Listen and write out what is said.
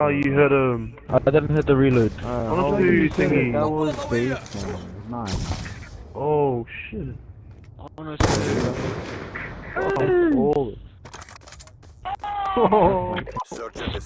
Oh, you hit him. I didn't hit the reload. Honestly, you thingy. That was based on nice. Oh shit. Honestly. Oh. Oh.